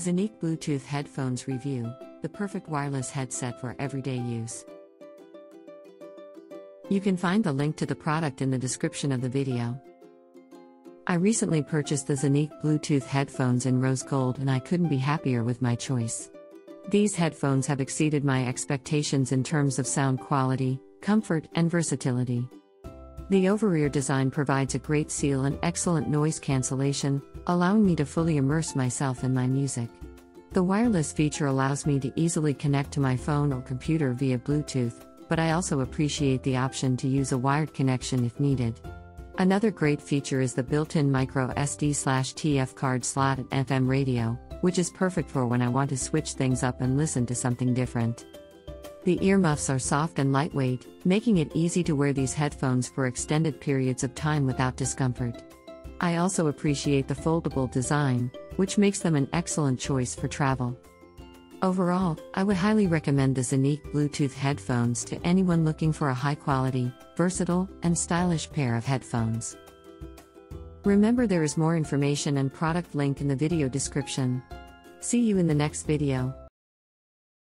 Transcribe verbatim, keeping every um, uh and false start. ZIHNIC Bluetooth Headphones Review, the perfect wireless headset for everyday use. You can find the link to the product in the description of the video. I recently purchased the ZIHNIC Bluetooth headphones in rose gold, and I couldn't be happier with my choice. These headphones have exceeded my expectations in terms of sound quality, comfort, and versatility. The over-ear design provides a great seal and excellent noise cancellation, allowing me to fully immerse myself in my music. The wireless feature allows me to easily connect to my phone or computer via Bluetooth, but I also appreciate the option to use a wired connection if needed. Another great feature is the built-in micro S D slash T F card slot and F M radio, which is perfect for when I want to switch things up and listen to something different. The earmuffs are soft and lightweight, making it easy to wear these headphones for extended periods of time without discomfort. I also appreciate the foldable design, which makes them an excellent choice for travel. Overall, I would highly recommend the ZIHNIC Bluetooth headphones to anyone looking for a high-quality, versatile, and stylish pair of headphones. Remember, there is more information and product link in the video description. See you in the next video.